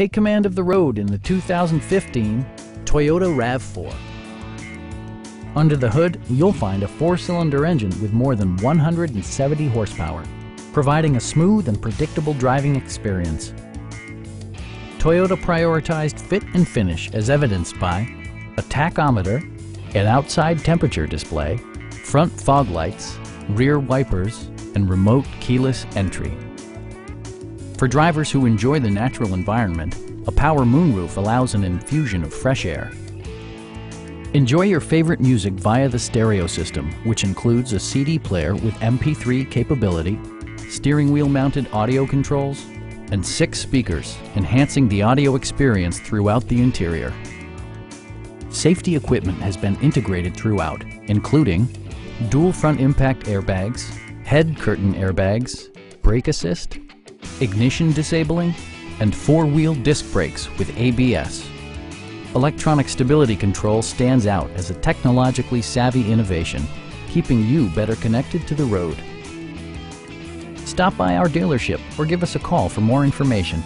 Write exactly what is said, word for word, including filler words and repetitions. take command of the road in the two thousand fifteen Toyota RAV four. Under the hood, you'll find a four-cylinder engine with more than one hundred seventy horsepower, providing a smooth and predictable driving experience. Toyota prioritized fit and finish as evidenced by a tachometer, an outside temperature display, front fog lights, rear wipers, and remote keyless entry. For drivers who enjoy the natural environment, a power moonroof allows an infusion of fresh air. Enjoy your favorite music via the stereo system, which includes a C D player with M P three capability, steering wheel mounted audio controls, and six speakers, enhancing the audio experience throughout the interior. Safety equipment has been integrated throughout, including dual front impact airbags, head curtain airbags, brake assist, ignition disabling, and four-wheel disc brakes with A B S. Electronic stability control stands out as a technologically savvy innovation, keeping you better connected to the road. Stop by our dealership or give us a call for more information.